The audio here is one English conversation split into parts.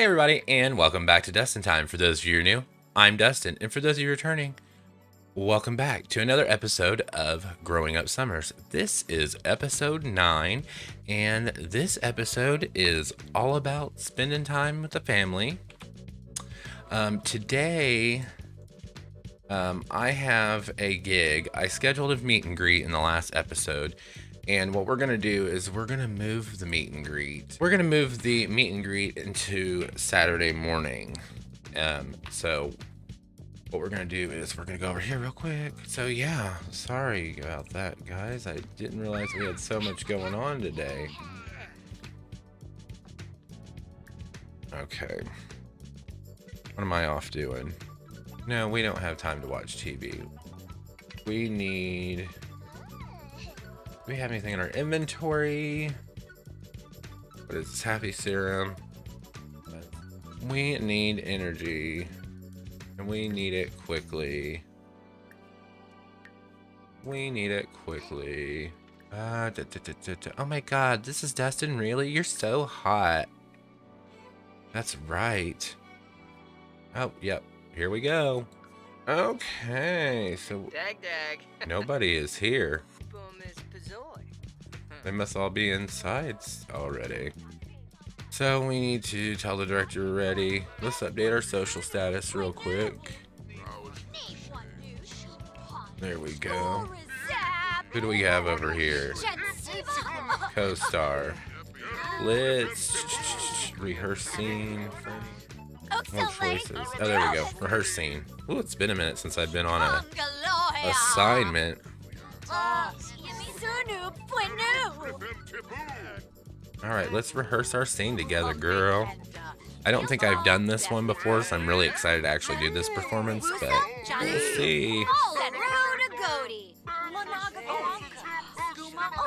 Hey everybody, and welcome back to Dustin Time. For those of you who are new, I'm Dustin, and for those of you returning, welcome back to another episode of Growing Up Summers. This is episode 9, and this episode is all about spending time with the family. Today, I have a gig. I scheduled a meet and greet in the last episode. And what we're gonna do is we're gonna move the meet and greet. We're gonna move the meet and greet into Saturday morning. So what we're gonna do is we're gonna go over here real quick. So yeah, sorry about that, guys. I didn't realize we had so much going on today. Okay. What am I off doing? No, we don't have time to watch TV. Do we have anything in our inventory? What is this? Happy serum. We need energy, and we need it quickly. Oh my god, this is Dustin, really? You're so hot. That's right. Oh, yep. Here we go. Okay, so nobody is here. They must all be inside already. So we need to tell the director we're ready. Let's update our social status real quick. There we go. Who do we have over here? Co-star. Let's rehearse scene. More choices. Oh, there we go. Rehearse scene. Ooh, it's been a minute since I've been on a assignment. Alright, let's rehearse our scene together, girl. I don't think I've done this one before, so I'm really excited to actually do this performance, but we'll see.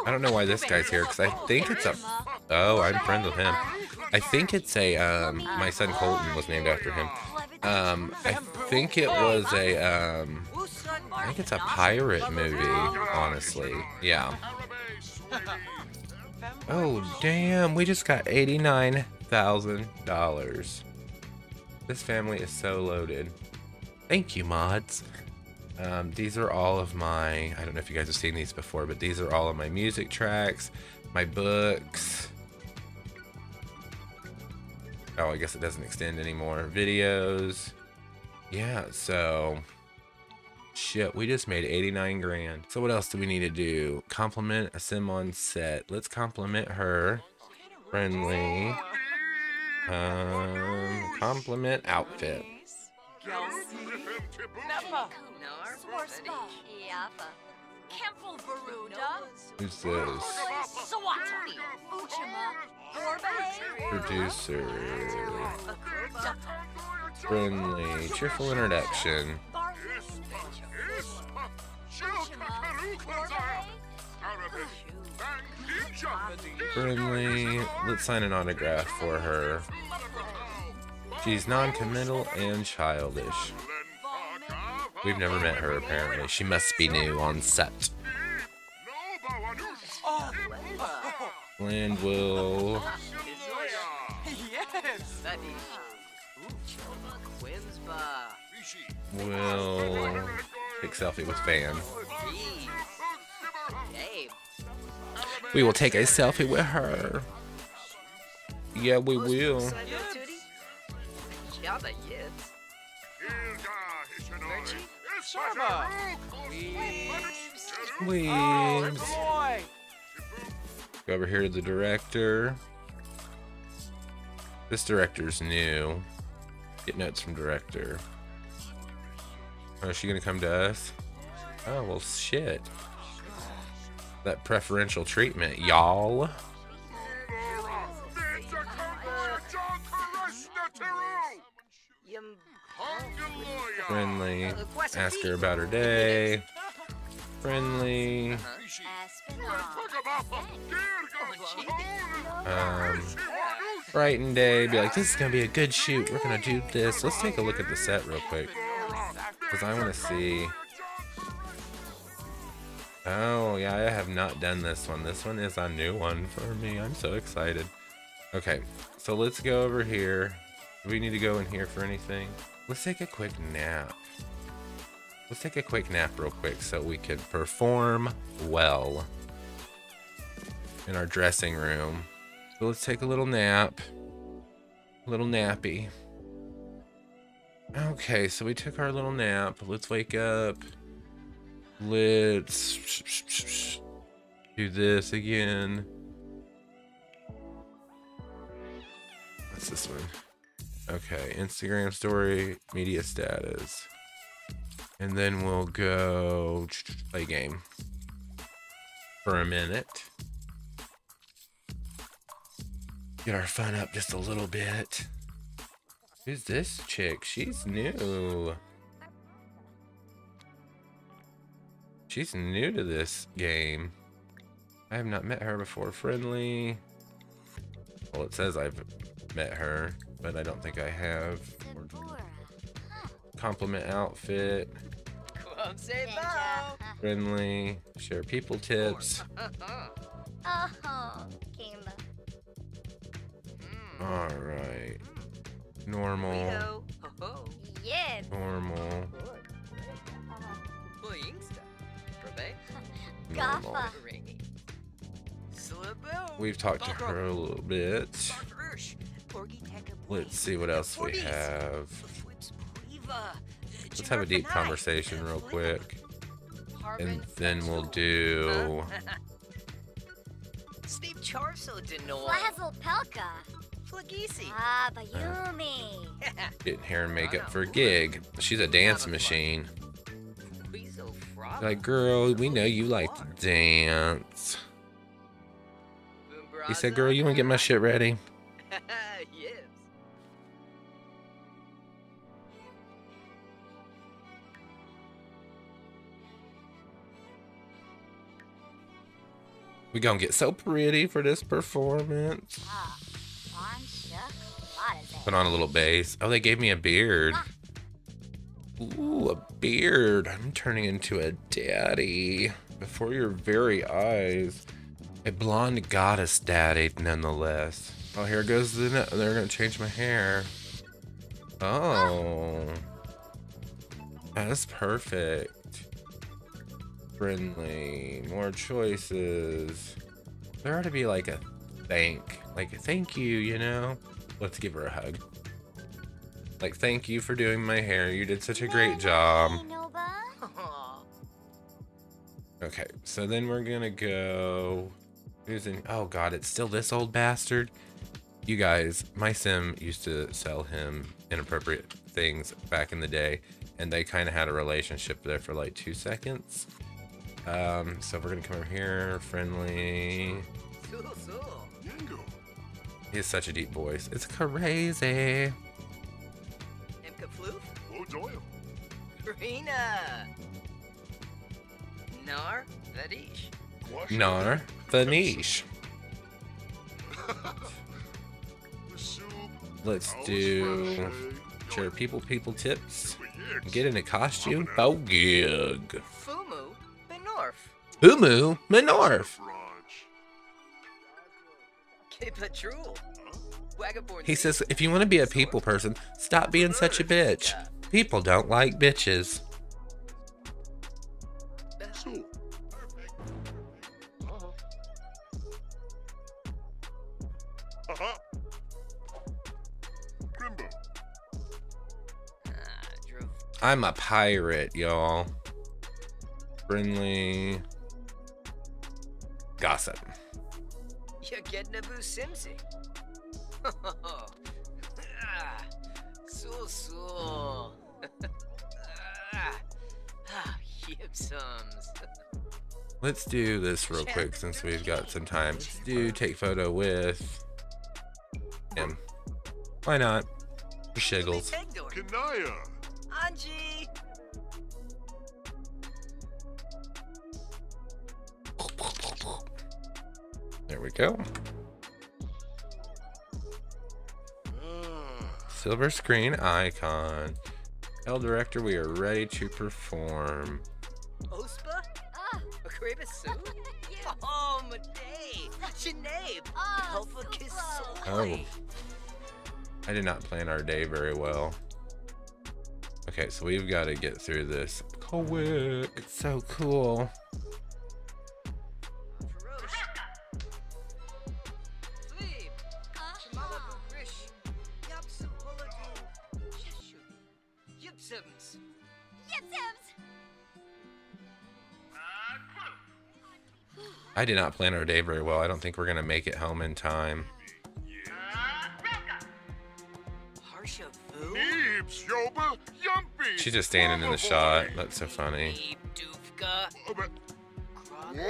I don't know why this guy's here, because I think it's a... Oh, I'm friends with him. I think it's a... my son Colton was named after him. I think it was a... I think it's a pirate movie, honestly. Yeah. Oh, damn. We just got $89,000. This family is so loaded. Thank you, mods. These are all of my... I don't know if you guys have seen these before, but these are all of my music tracks, my books. Oh, I guess it doesn't extend anymore. Videos. Yeah, so... Shit, we just made 89 grand. So what else do we need to do? Compliment a sim on set. Let's compliment her. Friendly. Compliment outfit. Who's this? Producer. Friendly. Cheerful introduction. Friendly. Let's sign an autograph for her. She's non-committal and childish. We've never met her, apparently. She must be new on set. Land will... Will take selfie with fan. We will take a selfie with her. Yeah, we will. Weaves. Go over here to the director. This director's new. Get notes from director. Oh, is she gonna come to us? Oh, well, shit. That preferential treatment, y'all. Friendly. Ask her about her day. Friendly. Brighten day. Be like, this is gonna be a good shoot. We're gonna do this. Let's take a look at the set real quick. Because I want to see. Oh, yeah, I have not done this one. This one is a new one for me. I'm so excited. Okay, so let's go over here. Do we need to go in here for anything? Let's take a quick nap. Let's take a quick nap real quick so we can perform well in our dressing room. So let's take a little nap. A little nappy. Okay, so we took our little nap. Let's wake up. Let's do this again. What's this one? Okay, Instagram story, media status. And then we'll go play game for a minute. Get our fun up just a little bit. Who's this chick? She's new. She's new to this game. I have not met her before. Friendly. Well, it says I've met her, but I don't think I have. Compliment outfit. Won't say no. Friendly. Share people tips. Alright. Normal. Normal. Normal. We've talked to her a little bit. Let's see what else we have. Let's have a deep conversation real quick. And then we'll do... Getting hair and makeup for a gig. She's a dance machine. Like, girl, we know you like to dance. He said, girl, you want to get my shit ready? Yes. We gonna get so pretty for this performance. Put on a little bass. Oh, they gave me a beard. Ooh, a beard. I'm turning into a daddy. Before your very eyes. A blonde goddess daddy, nonetheless. Oh, here goes the... They're gonna change my hair. Oh. That's perfect. Friendly. More choices. There ought to be like a thank. Like, thank you, you know? Let's give her a hug. Like, thank you for doing my hair. You did such a great job. Okay, so then we're gonna go... Oh god, it's still this old bastard? You guys, my sim used to sell him inappropriate things back in the day, and they kind of had a relationship there for like 2 seconds. So we're gonna come over here, friendly. He has such a deep voice. It's crazy. Nar Vanish. Nar Vanish. Let's do sure people tips. Get in a costume. Bogig. Fumu Menorf. Fumu Menorf. He says, if you want to be a people person, stop being such a bitch. People don't like bitches. I'm a pirate, y'all. Friendly. Gossip. You're getting a boo simsy. So. Let's do this real quick since we've got some time. Let's do take photo with him. Why not? For shiggles. Angie. There we go. Silver screen icon. L director, we are ready to perform. Ospa? Ah, oh, my day. Help us kiss. Oh. I did not plan our day very well. Okay, so we've got to get through this quick. It's so cool. I did not plan our day very well. I don't think we're going to make it home in time. She's just standing in the shot. That's so funny. We're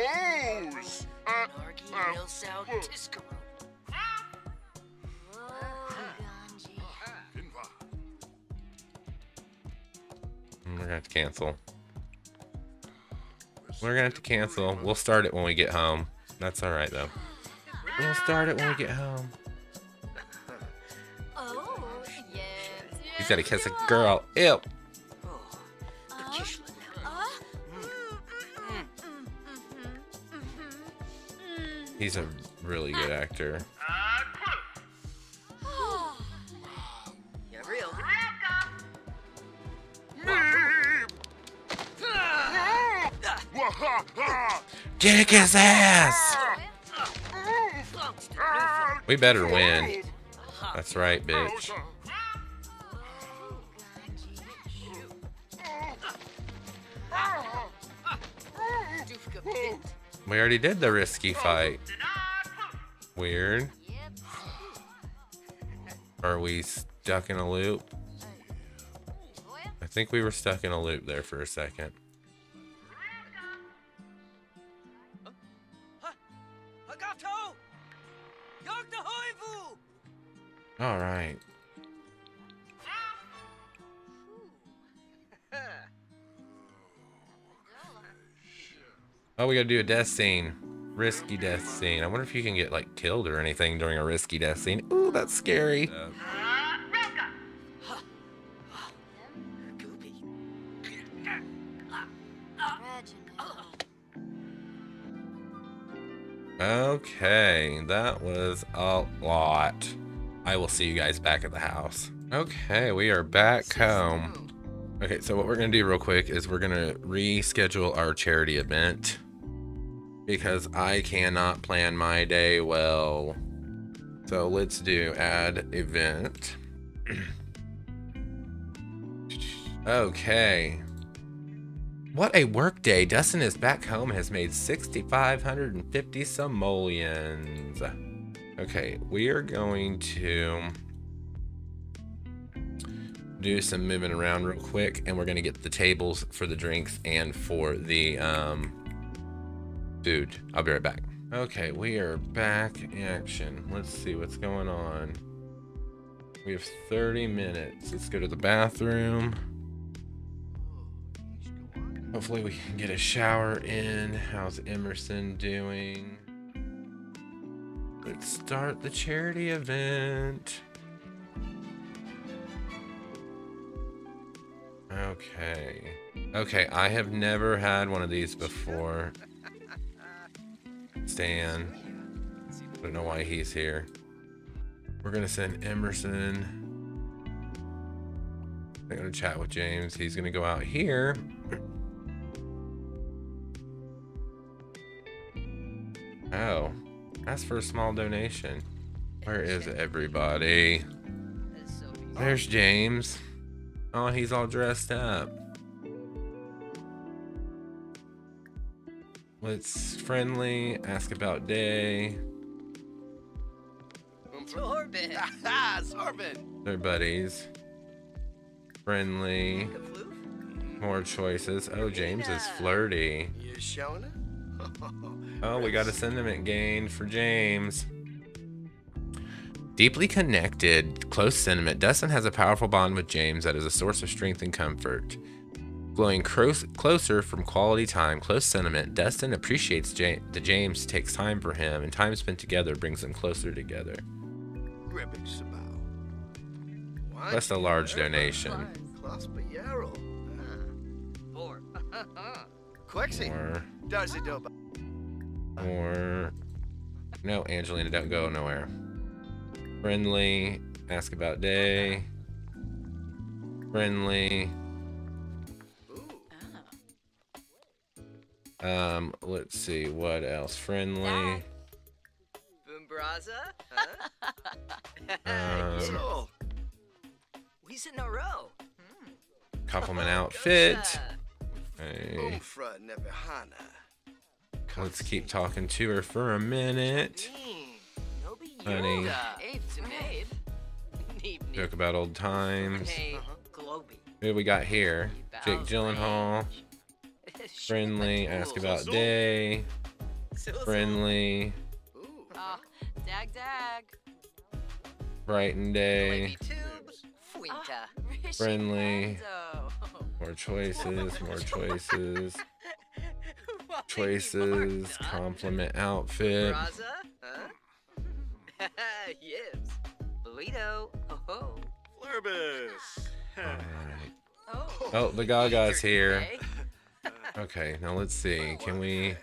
going to have to cancel. We're gonna have to cancel. We'll start it when we get home. That's all right though. We'll start it when we get home. Oh, yes. He's gotta kiss a girl. Ew. He's a really good actor. Kick his ass! We better win. That's right, bitch. We already did the risky fight. Weird. Are we stuck in a loop? I think we were stuck in a loop there for a second. All right. Oh, we gotta do a death scene. Risky death scene. I wonder if you can get like killed or anything during a risky death scene. Ooh, that's scary. Okay, that was a lot. I will see you guys back at the house. Okay, we are back home. Okay, so what we're gonna do real quick is we're gonna reschedule our charity event because I cannot plan my day well. So let's do add event. Okay. What a work day. Dustin is back home and has made 6,550 simoleons. Okay, we are going to do some moving around real quick, and we're going to get the tables for the drinks and for the food. I'll be right back. Okay, we are back in action. Let's see what's going on. We have 30 minutes. Let's go to the bathroom. Hopefully we can get a shower in. How's Emerson doing? Let's start the charity event. Okay. Okay, I have never had one of these before. Stan. I don't know why he's here. We're gonna send Emerson. I'm gonna chat with James. He's gonna go out here. Oh. Ask for a small donation. Where is everybody? There's James. Oh, he's all dressed up. Let's friendly, ask about day. Sorbet. They're buddies. Friendly. More choices. Oh, James is flirty. You showing up? Oh, we got a sentiment gain for James. Deeply connected, close sentiment. Dustin has a powerful bond with James that is a source of strength and comfort. Glowing closer from quality time, close sentiment. Dustin appreciates that James takes time for him, and time spent together brings them closer together. That's a large donation. Or no, Angelina, don't go nowhere. Friendly, Ask about day. Friendly. Let's see what else. Friendly. Boombraza? Huh? He's in a row. Compliment outfit. Hey. Let's keep talking to her for a minute. Honey. Joke about old times. Who do we got here? Jake Gyllenhaal. Friendly. Ask about day. Friendly. Brighten day. Friendly. More choices. More choices. Choices. Compliment outfit. Yes. Bolito. Oh. Flurbus. Oh, the Gaga's here. Okay, now let's see. Can we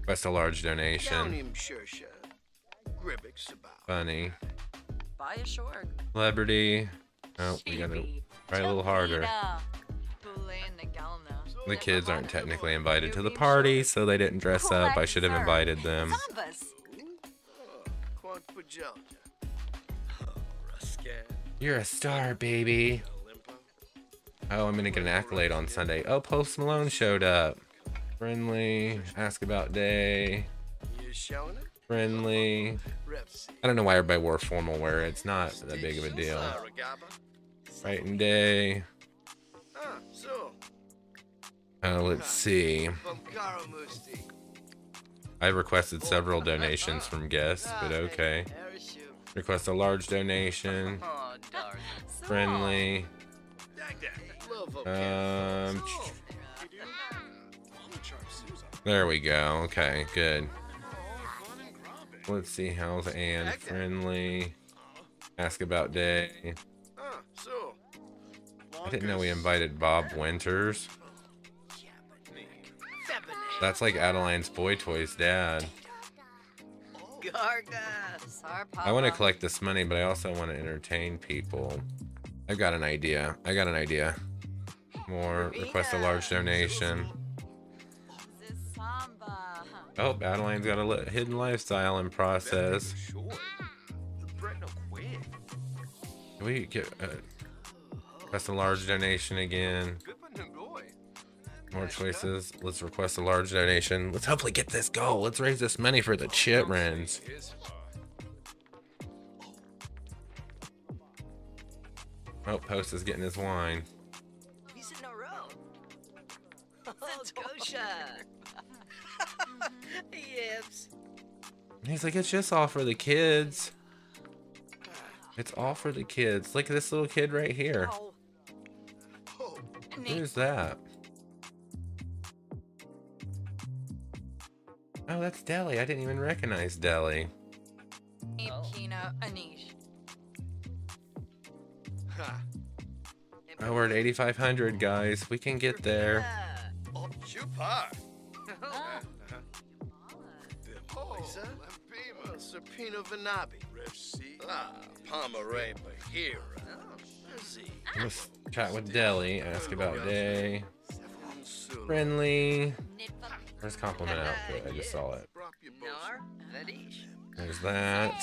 request a large donation? Funny. Celebrity. Oh, we gotta try a little harder. The kids aren't technically invited to the party, so they didn't dress up. I should have invited them. You're a star, baby. Oh, I'm gonna get an accolade on Sunday. Oh, Post Malone showed up. Friendly. Ask about day. Friendly. I don't know why everybody wore formal wear. It's not that big of a deal. Brighten day. Let's see. I requested several donations from guests, but okay. Request a large donation. Friendly. There we go. Okay, good. Let's see, how's Anne? Friendly. Ask about day. I didn't know we invited Bob Winters. That's like Adeline's boy toy's dad. I want to collect this money, but I also want to entertain people. I've got an idea. I got an idea. More. Request a large donation. Oh, Adeline's got a hidden lifestyle and process. Can we get request a large donation again? More choices. Let's request a large donation. Let's hopefully get this goal. Let's raise this money for the chitrins. Oh, Post is getting his wine. He's in a row. He's like, it's just all for the kids. It's all for the kids. Look at this little kid right here. Who's that? Oh, that's Deli. I didn't even recognize Deli. Oh, we're at 8,500, guys. We can get there. Let's chat with Deli. Ask about day. Friendly. Where's compliment outfit? I just saw it. There's that.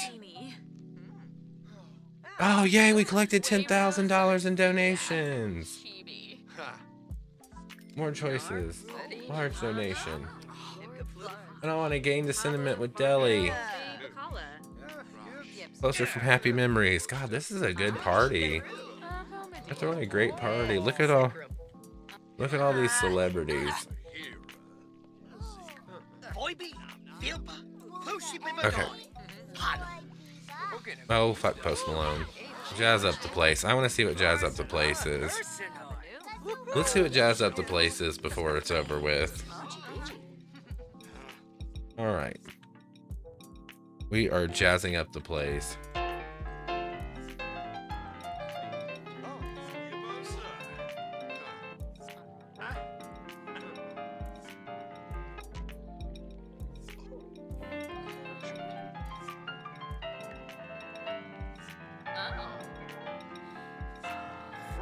Oh, yay! We collected $10,000 in donations. More choices. Large donation. And I want to gain the sentiment with Deli. Closer from happy memories. God, this is a good party. They're throwing a great party. Look at all these celebrities. Okay. Oh, fuck Post Malone. Jazz up the place. I want to see what Jazz up the place is. Let's see what Jazz up the place is before it's over with. Alright. We are jazzing up the place.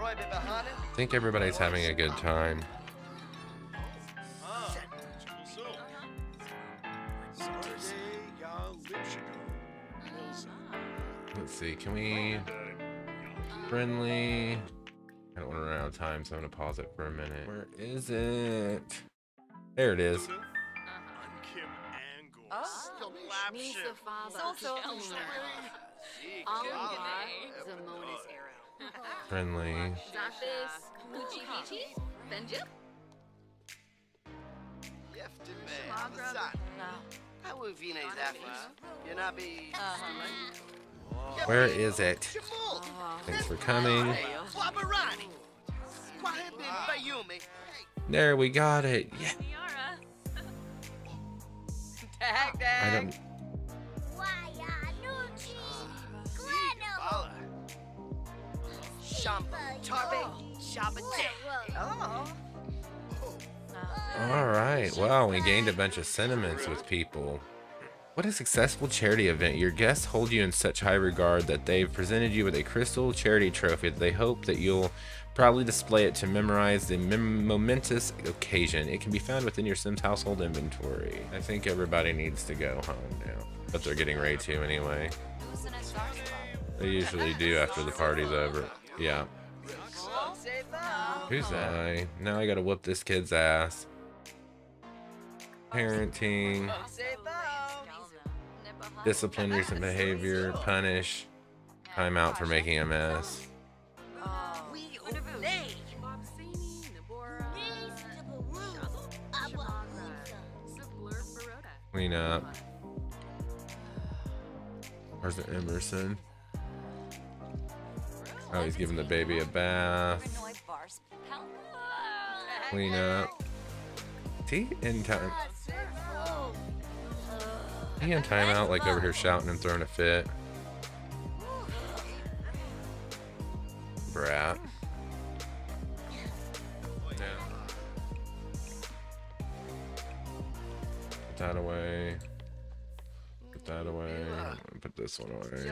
I think everybody's having a good time. Let's see, can we... friendly... I don't want to run out of time, so I'm going to pause it for a minute. Where is it? There it is. Friendly. Where is it? Thanks for coming. There, we got it. Yeah. I don't. All right. Wow, we gained a bunch of sentiments with people. What a successful charity event. Your guests hold you in such high regard that they've presented you with a crystal charity trophy that they hope that you'll proudly display it to memorize the momentous occasion. It can be found within your Sims household inventory. I think everybody needs to go home now, but they're getting ready to anyway. They usually do after the party's over. Yeah. Who's I? Now I gotta whoop this kid's ass. Parenting. Discipline recent behavior, punish, time out for making a mess. Clean up. Where's the Emerson? Oh, he's giving the baby a bath. Clean up. Tea in time. He in timeout, like over here shouting and throwing a fit. Brat. Yeah. Put that away. Put that away. Put this one away.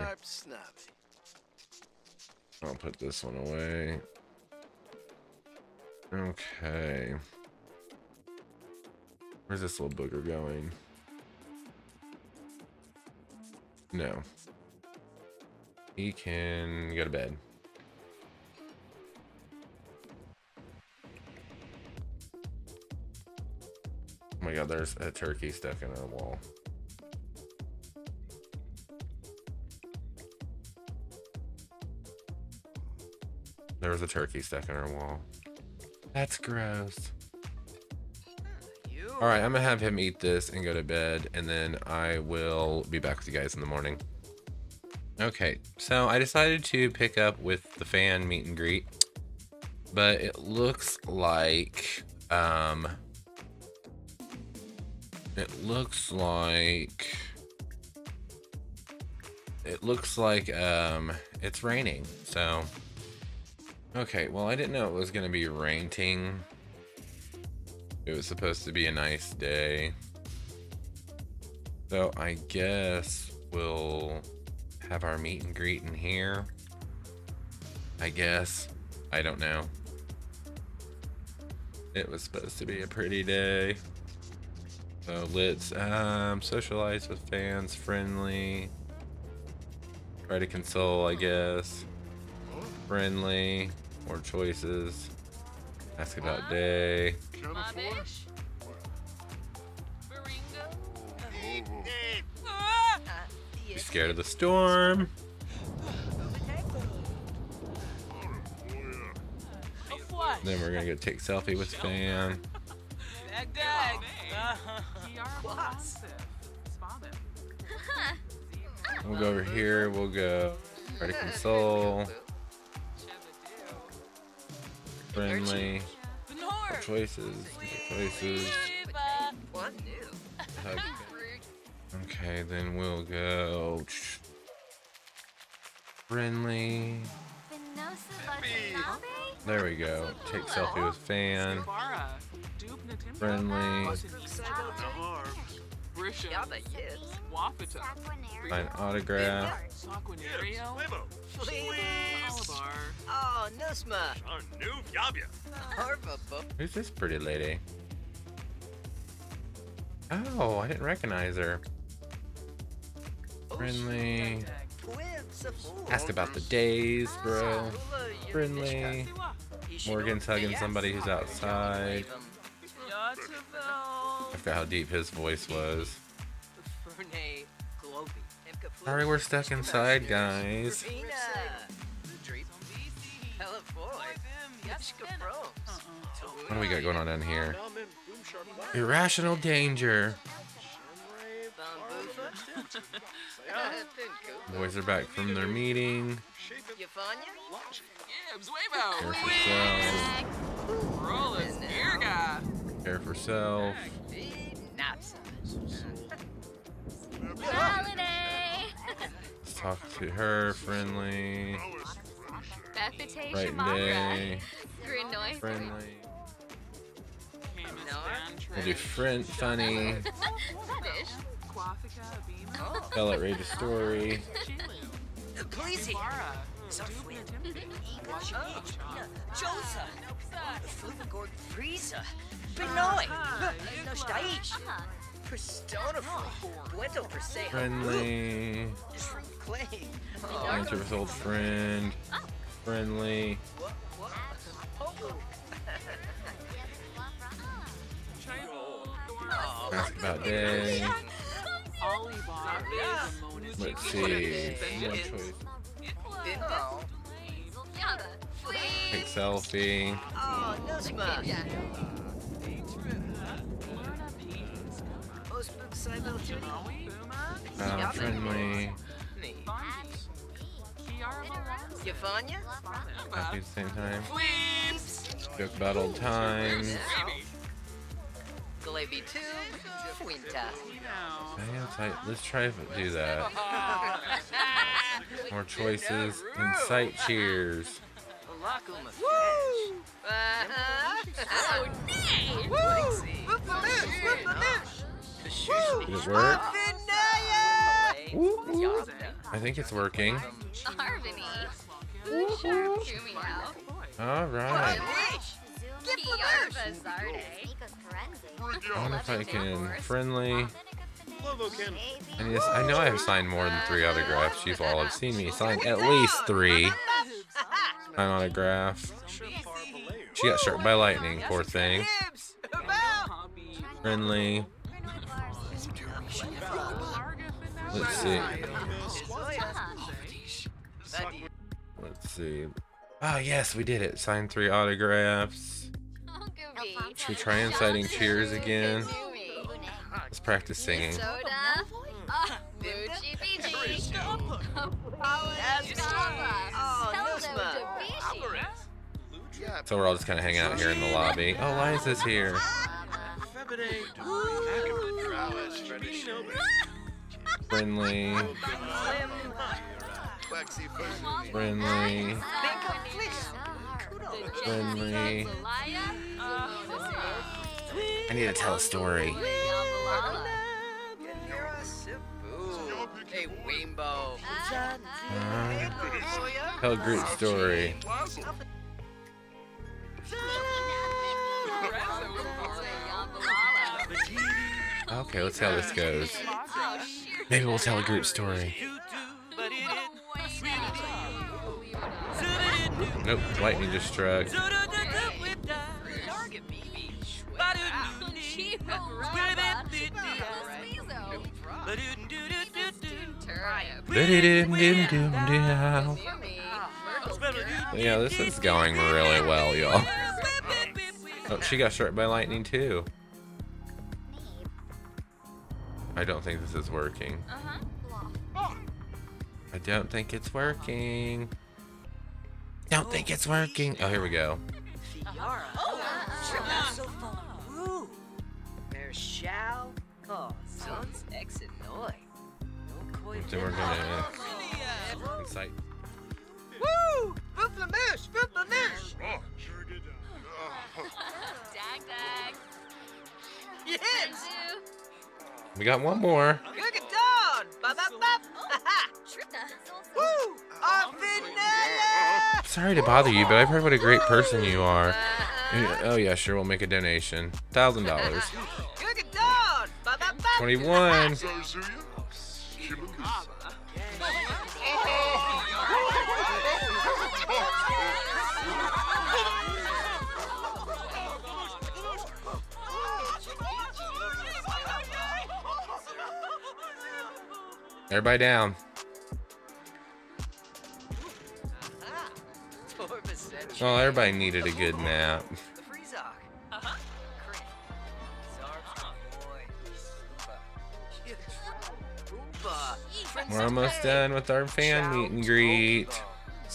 I'll put this one away. Okay. Where's this little booger going? No. He can go to bed. Oh my god, there's a turkey stuck in a wall. There's a turkey stuck in our wall. That's gross. All right, I'm gonna have him eat this and go to bed, and then I will be back with you guys in the morning. Okay, so I decided to pick up with the fan meet and greet, but it looks like it's raining. So okay, well, I didn't know it was gonna be raining. It was supposed to be a nice day. So I guess we'll have our meet and greet in here. I guess. I don't know. It was supposed to be a pretty day. So let's socialize with fans, friendly. Try to console, I guess. Friendly. More choices. Ask about day. You scared of the storm? Then we're gonna go take selfie with Fan. We'll go over here. We'll go try to console. Friendly. More choices. More choices. Okay, then we'll go friendly. There we go. Take selfie with Fan. Friendly. Congratulations. Y'all the kids. Wapata. An autograph. Oh, Nusma. Who's this pretty lady? Oh, I didn't recognize her. Friendly. Ask about the days, bro. Friendly. Morgan's hugging somebody who's outside. I forgot how deep his voice was. Sorry, we're stuck inside, guys. What do we got going on down here? Irrational danger. Boys are back from their meeting. Care for self. Let's talk to her. Friendly. Right day. Friendly. We'll do friend funny. Tell outrageous story. Police here. Friendly. Answer with old friend. Friendly. Ask about day. Let's see. More choice. Take selfie. Friendly. Happy at the same time. Joke about old times. Let's try to do that. More choices. Incite cheers. Did it work? I think it's working. All right. I wonder if I can friendly. And yes, I know I have signed more than 3 autographs. You've all have seen me sign at least 3. An autograph. She got struck by lightning, poor thing. Friendly. Let's see. Let's see. Oh yes, we did it. Signed 3 autographs. Should we try inciting cheers again? Let's practice singing. So we're all just kind of hanging out here in the lobby. Oh, Liza's here. Friendly. Friendly. Friendly. I need to tell a story. Tell a great story. Okay, let's see how this goes. Maybe we'll tell a group story. Nope, lightning just struck. Yeah, this is going really well, y'all. Oh, she got struck by lightning too. I don't think this is working. I don't think it's working. Don't think it's working. Oh, here we go. So we're gonna incite. Woo! Vooplamish! Vooplamish! Dag dag. Yes! We got one more. Look it down. Ba -ba -ba. Woo! Sorry to bother you, but I've heard what a great person you are. Oh yeah, sure, we'll make a donation. $1,000. 21. Everybody down. Well, everybody needed a good nap. We're almost done with our fan meet and greet.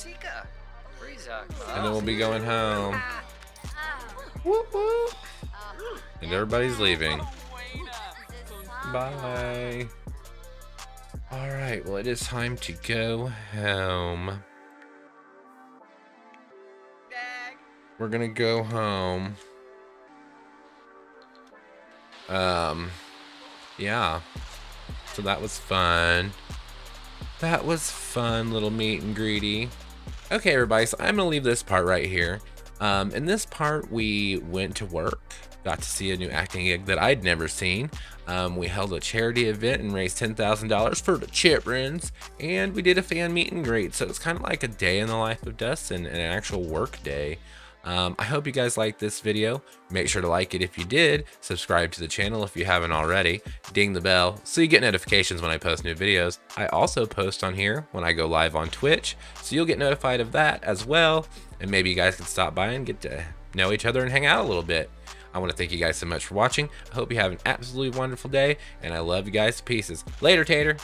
And then we'll be going home. Whoop whoop. And everybody's leaving. Bye. Alright, well, it is time to go home. We're gonna go home. Yeah. So that was fun. That was fun, little meet and greety. Okay, everybody, so I'm gonna leave this part right here. In this part, we went to work. Got to see a new acting gig that I'd never seen. We held a charity event and raised $10,000 for the children's, and we did a fan meet and greet. So it's kind of like a day in the life of Dustin and an actual work day. I hope you guys liked this video. Make sure to like it if you did. Subscribe to the channel if you haven't already. Ding the bell so you get notifications when I post new videos. I also post on here when I go live on Twitch, so you'll get notified of that as well. And maybe you guys can stop by and get to know each other and hang out a little bit. I want to thank you guys so much for watching. I hope you have an absolutely wonderful day, and I love you guys to pieces. Later, Tater.